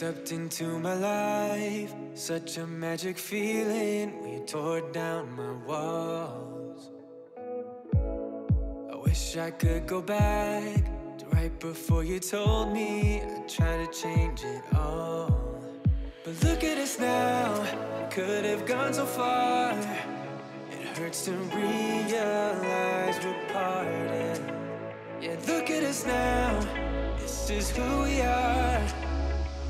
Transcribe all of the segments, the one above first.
stepped into my life, such a magic feeling. We tore down my walls. I wish I could go back to right before you told me. I'd try to change it all, but look at us now. Could have gone so far. It hurts to realize we're parted. Yeah, look at us now. This is who we are.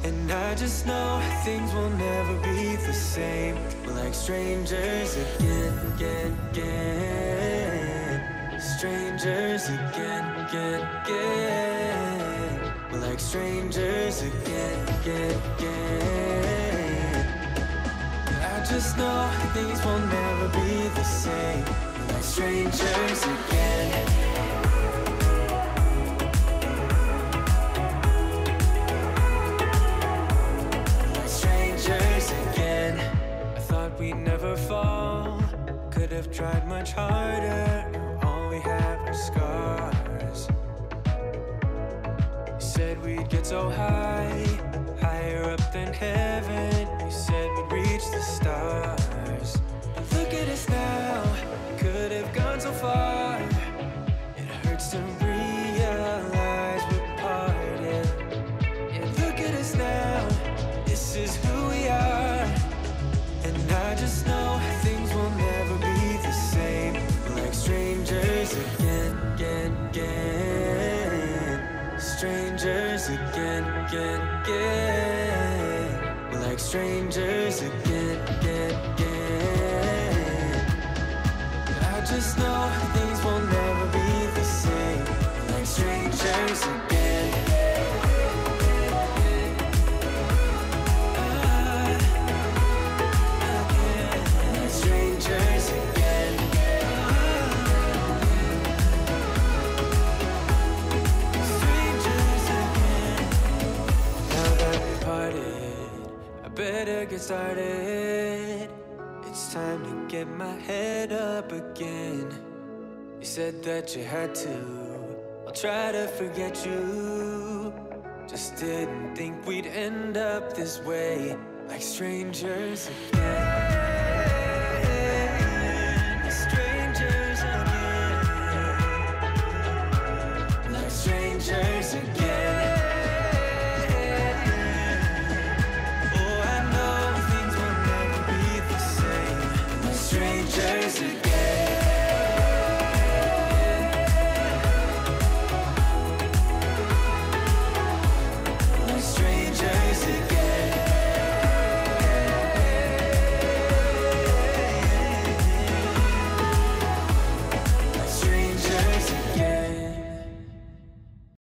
And I just know things will never be the same. We're like strangers again. Strangers again. We're like strangers again. I just know things will never be the same. We're like strangers again. We never fall. Could have tried much harder. Now all we have are scars. You said we'd get so high, higher up than heaven. You said we'd reach the stars. But look at us now. Could have gone so far. It hurts to realize we're parted. And look at us now. This is who we are. And I just know things will never be the same. We're like strangers again. Strangers again. We're like strangers again. I just know things will never be the same. We're like strangers again. Better get started. It's time to get my head up again. You said that you had to. I'll try to forget you. Just didn't think we'd end up this way. Like strangers again. Strangers again. Like strangers again.